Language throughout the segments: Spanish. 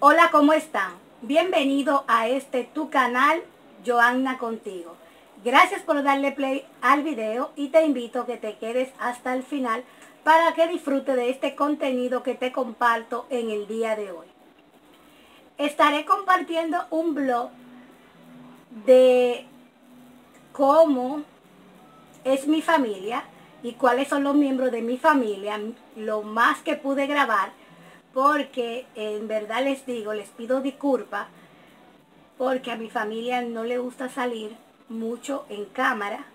Hola, ¿cómo están? Bienvenido a este tu canal, Joanna Contigo. Gracias por darle play al video y te invito a que te quedes hasta el final para que disfrutes de este contenido que te comparto en el día de hoy. Estaré compartiendo un blog de cómo es mi familia y cuáles son los miembros de mi familia, lo más que pude grabar, porque en verdad les digo, les pido disculpas, porque a mi familia no le gusta salir mucho en cámara,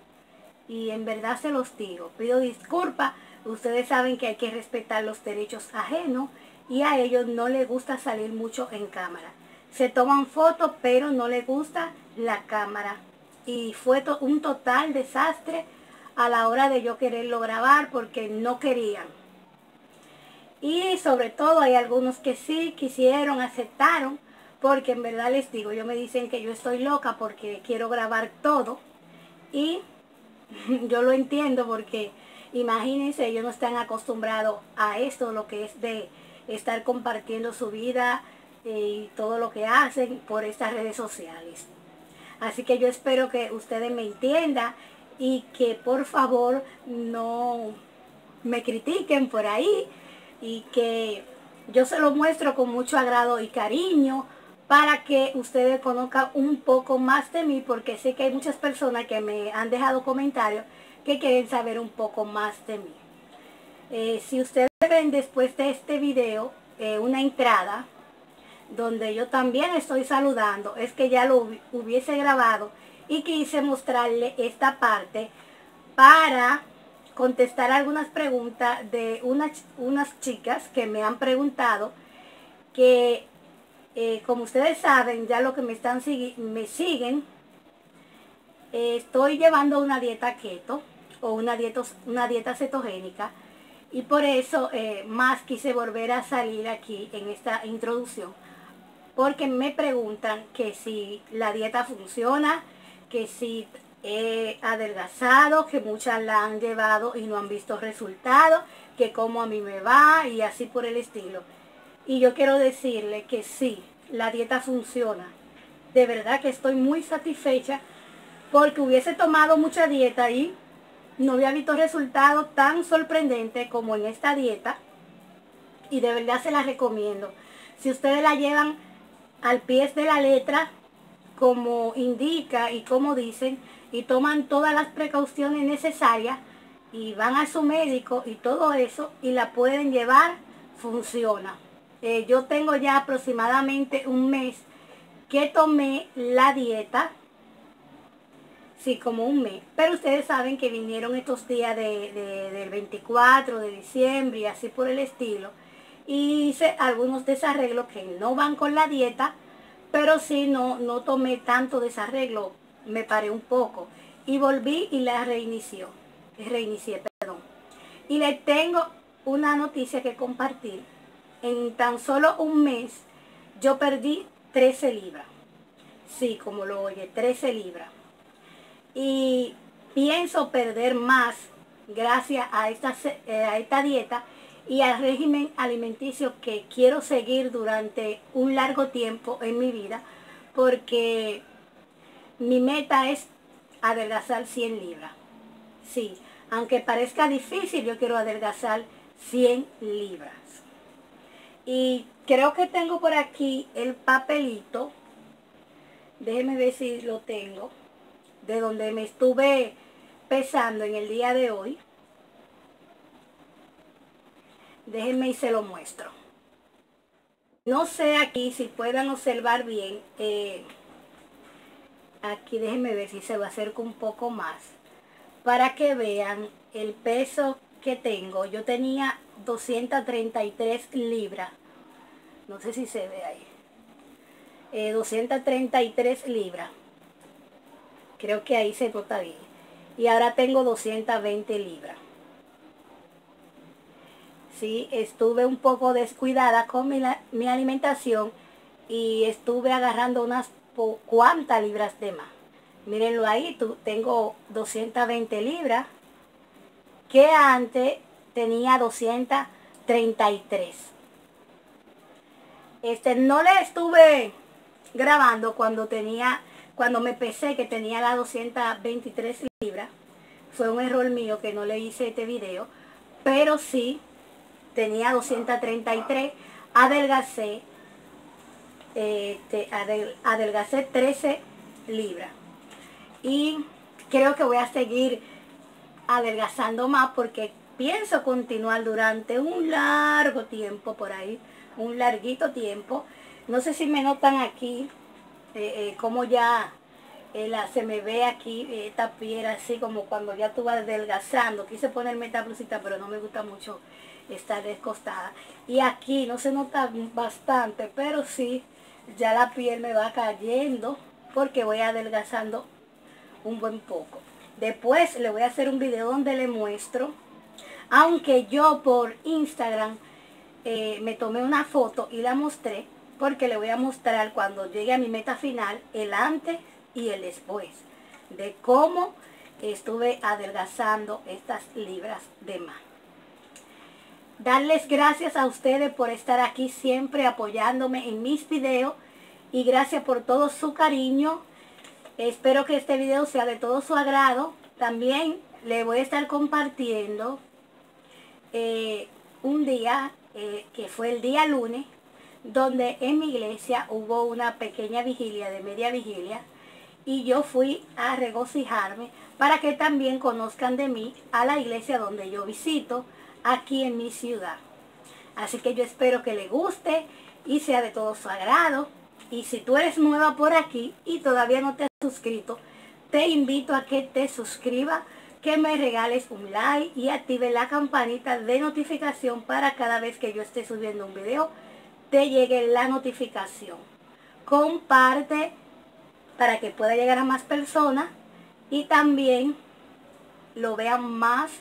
y en verdad se los digo, pido disculpas. Ustedes saben que hay que respetar los derechos ajenos, y a ellos no les gusta salir mucho en cámara. Se toman fotos, pero no les gusta la cámara, y fue un total desastre a la hora de yo quererlo grabar, porque no querían. Y sobre todo hay algunos que sí quisieron, aceptaron, porque en verdad les digo, ellos me dicen que yo estoy loca porque quiero grabar todo. Y yo lo entiendo, porque imagínense, ellos no están acostumbrados a esto, lo que es de estar compartiendo su vida y todo lo que hacen por estas redes sociales. Así que yo espero que ustedes me entiendan y que por favor no me critiquen por ahí, y que yo se lo muestro con mucho agrado y cariño para que ustedes conozcan un poco más de mí, porque sé que hay muchas personas que me han dejado comentarios que quieren saber un poco más de mí. Si ustedes ven después de este video una entrada donde yo también estoy saludando, es que ya lo hubiese grabado y quise mostrarle esta parte para contestar algunas preguntas de unas chicas que me han preguntado, que como ustedes saben, ya lo que me siguen, estoy llevando una dieta keto o una dieta cetogénica, y por eso más quise volver a salir aquí en esta introducción, porque me preguntan que si la dieta funciona, que si he adelgazado, que muchas la han llevado y no han visto resultados, que cómo a mí me va y así por el estilo. Y yo quiero decirle que sí, la dieta funciona. De verdad que estoy muy satisfecha, porque hubiese tomado mucha dieta y no había visto resultados tan sorprendentes como en esta dieta, y de verdad se la recomiendo. Si ustedes la llevan al pie de la letra como indica y como dicen, y toman todas las precauciones necesarias y van a su médico y todo eso, y la pueden llevar, funciona. Yo tengo ya aproximadamente un mes que tomé la dieta, sí, como un mes, pero ustedes saben que vinieron estos días del 24 de diciembre y así por el estilo, y hice algunos desarreglos que no van con la dieta, pero sí no tomé tanto desarreglo. Me paré un poco y volví y la reinicié, perdón. Y les tengo una noticia que compartir. En tan solo un mes yo perdí 13 libras. Sí, como lo oye, 13 libras. Y pienso perder más gracias a esta dieta y al régimen alimenticio que quiero seguir durante un largo tiempo en mi vida, porque mi meta es adelgazar 100 libras. Sí, aunque parezca difícil, yo quiero adelgazar 100 libras. Y creo que tengo por aquí el papelito, déjenme ver si lo tengo, de donde me estuve pesando en el día de hoy. Déjenme y se lo muestro. No sé aquí si puedan observar bien. Aquí déjenme ver si se lo acerco un poco más para que vean el peso que tengo. Yo tenía 233 libras. No sé si se ve ahí. 233 libras. Creo que ahí se nota bien. Y ahora tengo 220 libras. Sí, estuve un poco descuidada con mi alimentación y estuve agarrando unas cuántas libras de más. Mírenlo ahí, tengo 220 libras, que antes tenía 233. no le estuve grabando cuando tenía, cuando me pesé, que tenía las 223 libras. Fue un error mío que no le hice este video, pero sí tenía 233, adelgacé, adelgacé 13 libras. Y creo que voy a seguir adelgazando más porque pienso continuar durante un largo tiempo por ahí, un larguito tiempo. No sé si me notan aquí, como ya se me ve aquí esta piel así como cuando ya tú vas adelgazando. Quise ponerme esta blusita pero no me gusta mucho estar descostada. Y aquí no se nota bastante, pero sí, ya la piel me va cayendo porque voy adelgazando un buen poco. Después le voy a hacer un video donde le muestro, aunque yo por Instagram me tomé una foto y la mostré, porque le voy a mostrar cuando llegue a mi meta final el antes y el después de cómo estuve adelgazando estas libras de más. Darles gracias a ustedes por estar aquí siempre apoyándome en mis videos y gracias por todo su cariño. Espero que este video sea de todo su agrado. También le voy a estar compartiendo un día que fue el día lunes, donde en mi iglesia hubo una pequeña vigilia, de media vigilia, y yo fui a regocijarme para que también conozcan de mí a la iglesia donde yo visito aquí en mi ciudad. Así que yo espero que les guste y sea de todo su agrado. Y si tú eres nueva por aquí y todavía no te has suscrito, te invito a que te suscribas, que me regales un like y active la campanita de notificación para cada vez que yo esté subiendo un video, te llegue la notificación. Comparte para que pueda llegar a más personas y también lo vean más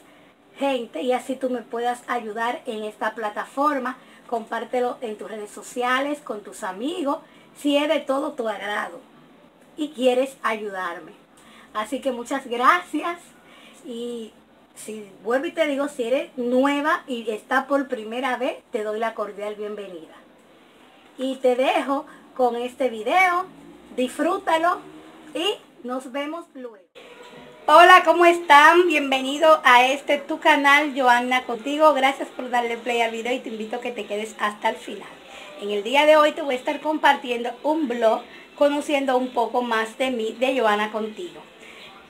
gente y así tú me puedas ayudar en esta plataforma. Compártelo en tus redes sociales, con tus amigos, si es de todo tu agrado y quieres ayudarme. Así que muchas gracias. Y si vuelvo y te digo, si eres nueva y está por primera vez, te doy la cordial bienvenida. Y te dejo con este video. Disfrútalo y nos vemos luego. Hola, ¿cómo están? Bienvenido a este tu canal, Joanna Contigo. Gracias por darle play al video y te invito a que te quedes hasta el final. En el día de hoy te voy a estar compartiendo un blog, conociendo un poco más de mí, de Joanna Contigo.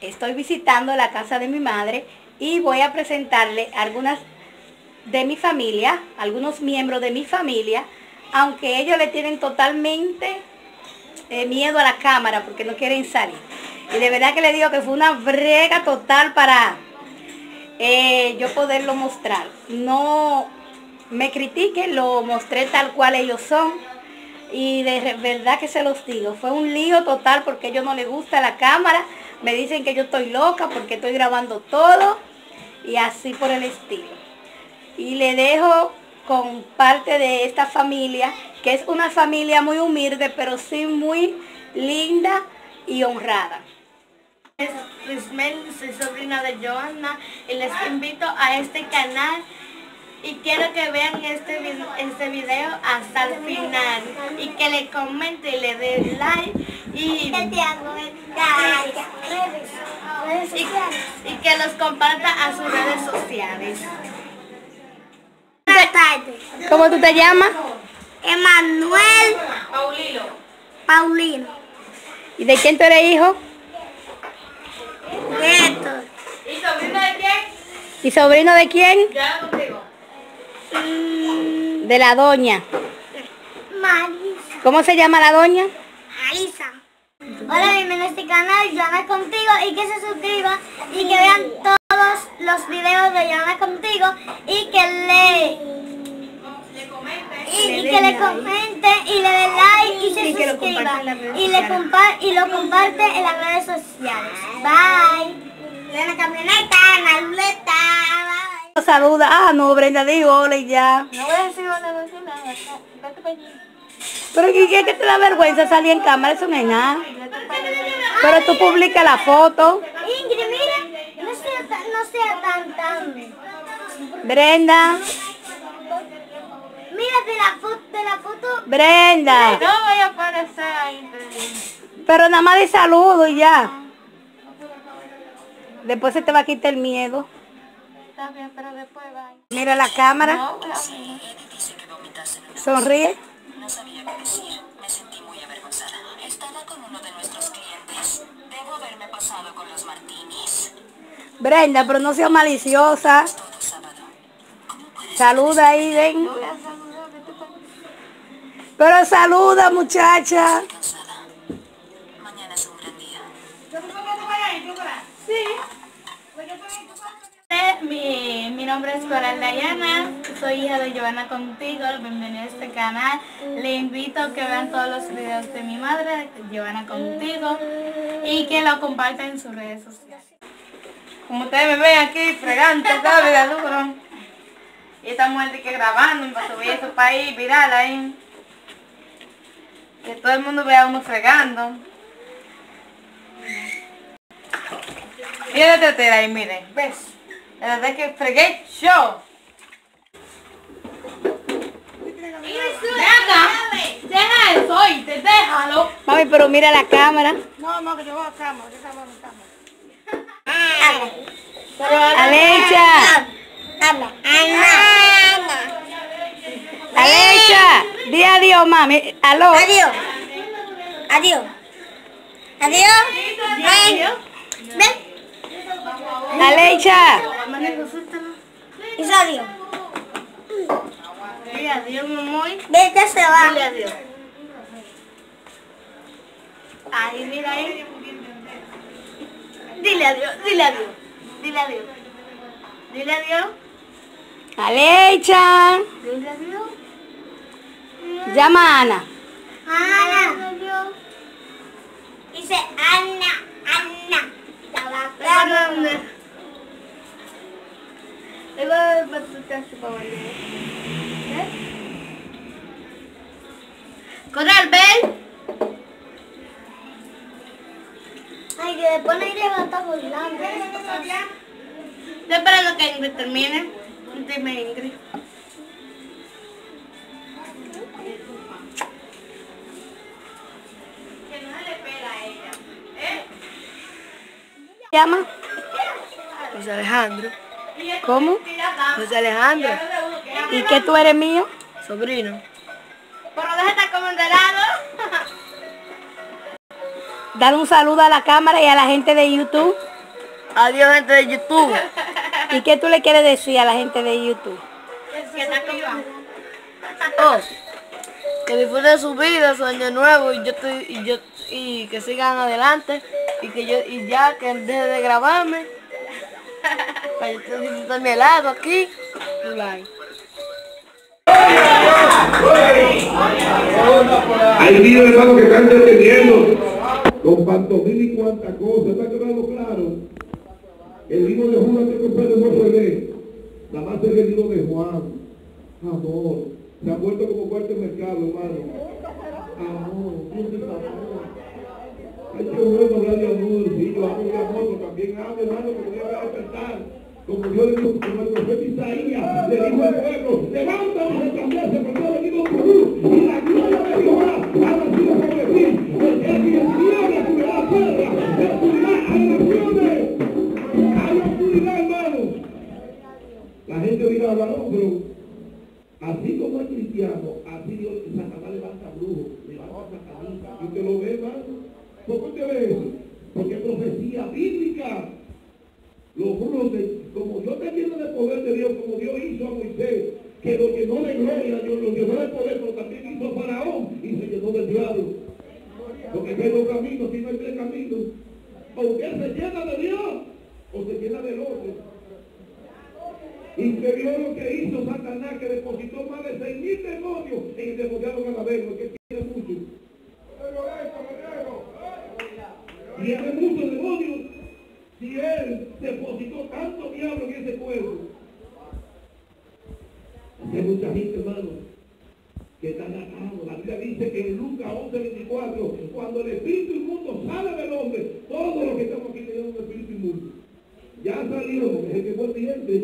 Estoy visitando la casa de mi madre y voy a presentarle algunas de mi familia, algunos miembros de mi familia, aunque ellos le tienen totalmente miedo a la cámara porque no quieren salir. Y de verdad que le digo que fue una brega total para yo poderlo mostrar. No me critiquen, lo mostré tal cual ellos son y de verdad que se los digo, fue un lío total porque a ellos no les gusta la cámara, me dicen que yo estoy loca porque estoy grabando todo y así por el estilo. Y le dejo con parte de esta familia, que es una familia muy humilde pero sí muy linda y honrada. Es Rismel, soy sobrina de Joanna y les invito a este canal. Y quiero que vean este video hasta el final y que le comenten y le den like y que los comparta a sus redes sociales. Buenas tardes. ¿Cómo tú te llamas? Emanuel Paulino. ¿Y de quién tú eres hijo? Héctor. ¿Y sobrino de quién? ¿Y sobrino de quién? De la doña Marisa. ¿Cómo se llama la doña? Marisa. Hola, bienvenido a este canal, Joanna Contigo, y que se suscriban y que vean todos los videos de Joanna Contigo y que le comenten y le den like y se suscriban y lo comparte en las redes sociales. Bye. La camioneta, la ruleta. Saluda. Ah, no, Brenda, digo hola y ya. No voy a decir hola, pero ¿qué te da vergüenza salir en cámara? Eso no es nada. Pero tú publica la foto. Ingrid, mira, no sea tan. Brenda. Mira, de la foto. Brenda. No voy a aparecer ahí. Pero nada más de saludo y ya. Después se te va a quitar el miedo. Está bien, pero después va. Mira la cámara. No, sonríe. No sabía qué decir. Me sentí muy avergonzada. Estaba con uno de nuestros clientes. Debo haberme pasado con los martinis. Brenda, pero no seas maliciosa. Saluda ahí, ven. Pero saluda, muchacha. Mañana es un gran día. Sí. Mi nombre es Coral Dayana. Soy hija de Joanna Contigo. Bienvenida a este canal. Le invito a que vean todos los videos de mi madre, Joanna Contigo, y que lo compartan en sus redes sociales. Como ustedes me ven aquí fregando, ¿sabes? De lucro. Y esta mujer de que grabando para subir eso para ahí, viral ahí. Que todo el mundo vea uno fregando. Mira la tetera ahí, miren. ¿Ves? La verdad es que fregué yo. Deja el soy, te déjalo. Mami, pero mira la cámara. No, que yo voy a cámara, yo cámara, cámara. Aleicha. Ana. Aleicha, di adiós, mami. Aló. Adiós. Adiós. Adiós. Ven. Ven. Aleicha. Dice adiós. Dile adiós, muy. Vete, se va. Dile adiós. Ahí, mira ahí. Dile adiós, dile adiós. Dile adiós. Dile adiós. Aleicha. Dile adiós. Llama a Ana. Ana. Dice Ana. Ana. Le voy a batutar su papá. Coral, ven. Ay, que después no iré a levantar volando. Espera lo que Ingrid termine. Dime, Ingrid. Que no se le pega a ella. ¿Se llama? José Alejandro. ¿Cómo? José Alejandro. ¿Y qué tú eres mío? Sobrino. Pero déjate como de lado. Dar un saludo a la cámara y a la gente de YouTube. Adiós, gente de YouTube. ¿Y qué tú le quieres decir a la gente de YouTube? Que está conmigo. Que disfruten su vida, su año nuevo y que sigan adelante y que yo y ya que deje de grabarme para yo disfrutar mi helado aquí. Bye. Hay niños hermanos que están deteniendo con pantomima y cuantas cosas. ¿Está quedando claro? El libro de Judas que comprende no se ve, nada más es el libro de Juan. Amor, se ha vuelto como cuarto mercado, hermano. Amor, hay que bueno hablar de amor, sí, yo amo de amor, también amo, hermano, porque voy a despertar. Como yo le digo, como el profeta Isaías, le dijo al pueblo, levántanos de cambiarse, porque ha venido por luz, y la gloria de Jehová ha nacido sobre ti, porque el que enciende cubrirá la tierra, descubrirá a naciones. Hay oscuridad, hermano. La gente oirá hablar, pero así como es cristiano, así Dios, Satanás levanta brujos, levanta satanistas. ¿Usted lo ve, hermano? ¿Por qué usted ve eso? Porque es profecía bíblica. Los brujos, como Dios está lleno de poder de Dios, como Dios hizo a Moisés, que lo llenó de gloria, Dios lo llenó de poder, pero también hizo a Faraón y se llenó del diablo. Porque hay dos caminos, si no hay tres caminos. ¿O usted se llena de Dios? O se llena del otro. Y se vio lo que hizo Satanás, que depositó más de 6.000 demonios en el demoniado Galávero, que tiene mucho. Tiene muchos demonios. Si él depositó tanto diablo en ese pueblo. Hay mucha gente, hermano, que está atado. La Biblia dice que en Lucas 11:24, cuando el espíritu inmundo sale del hombre, todos los que estamos aquí tenemos un espíritu inmundo. Ya salió, porque es el que fue el cliente,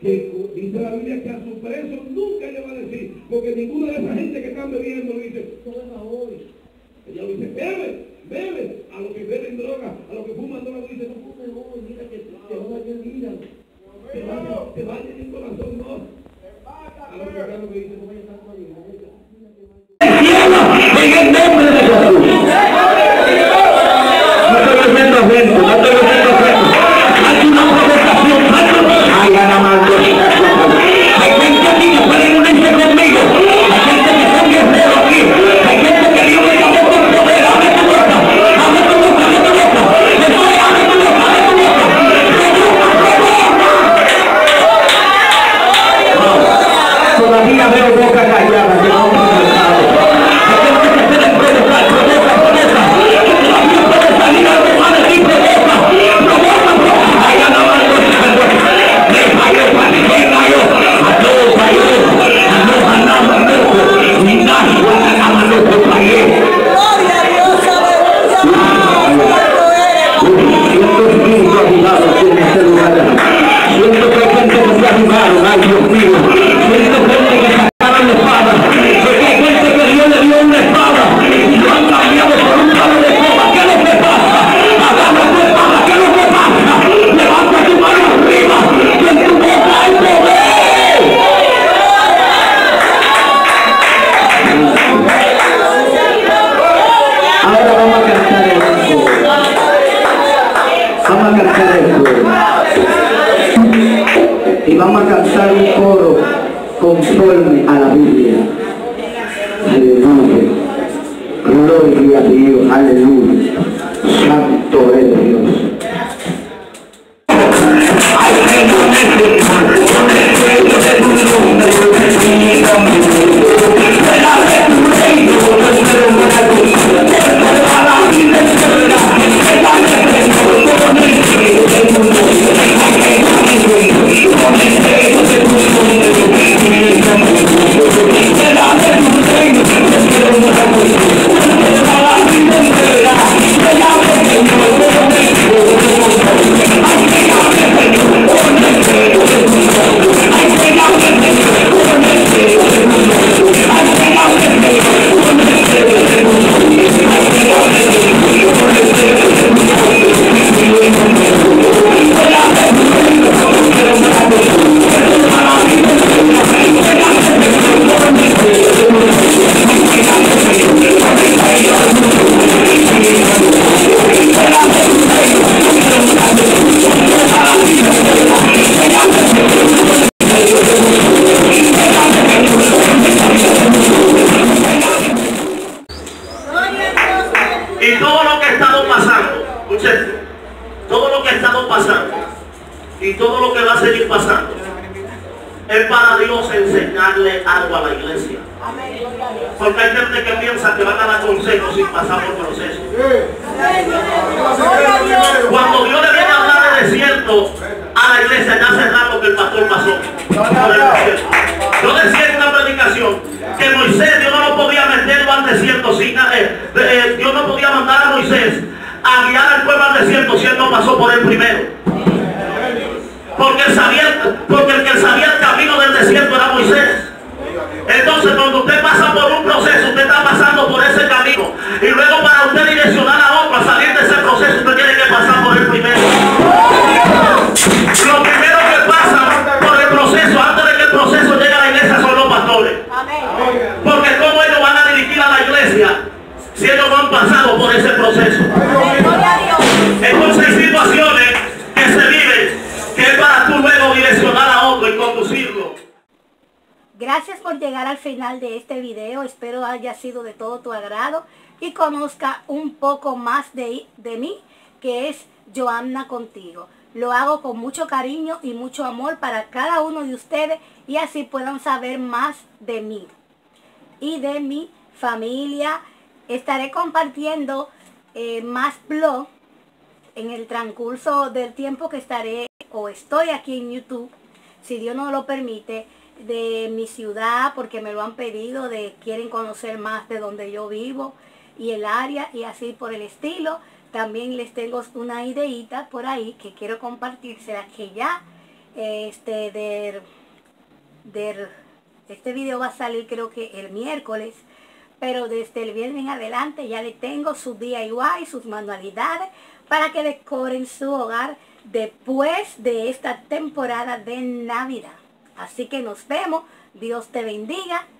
que Dice la Biblia que a su preso nunca le va a decir, porque ninguna de esa gente que están bebiendo le dice, toma hoy. Ella le dice, bebe, bebe. A los que beben droga, a los que fuman droga, le dice, no fumes hoy, mira que te van a vida. Te va a llenar el corazón, no. A los que beben le dice, no vayas a morir. En el nombre de Jesús. No te metas dentro, no te metas dentro. Hay una provocación, hay nada más. Hay gente aquí que pueden unirse conmigo. Hay gente que son guerreros aquí. Hay gente que Dios me llamó por poder. Abre tu boca, abre tu boca, abre tu boca. Después abre tu boca, abre tu boca. Todavía veo boca callada que no me han dejado. Hay gente que puede provocar, provoca, provoca. Todavía puede salir a tomar el tipo de boca. Provoca, provoca. Hay nada más. Conozca un poco más de mí, que es Joanna Contigo. Lo hago con mucho cariño y mucho amor para cada uno de ustedes, y así puedan saber más de mí y de mi familia. Estaré compartiendo más blog en el transcurso del tiempo que estaré o estoy aquí en YouTube, si Dios nos lo permite, de mi ciudad, porque me lo han pedido, de quieren conocer más de donde yo vivo y el área y así por el estilo. También les tengo una ideita por ahí que quiero compartírselas, que ya Este video va a salir creo que el miércoles, pero desde el viernes en adelante ya le tengo sus DIY, sus manualidades para que decoren su hogar después de esta temporada de Navidad. Así que nos vemos, Dios te bendiga.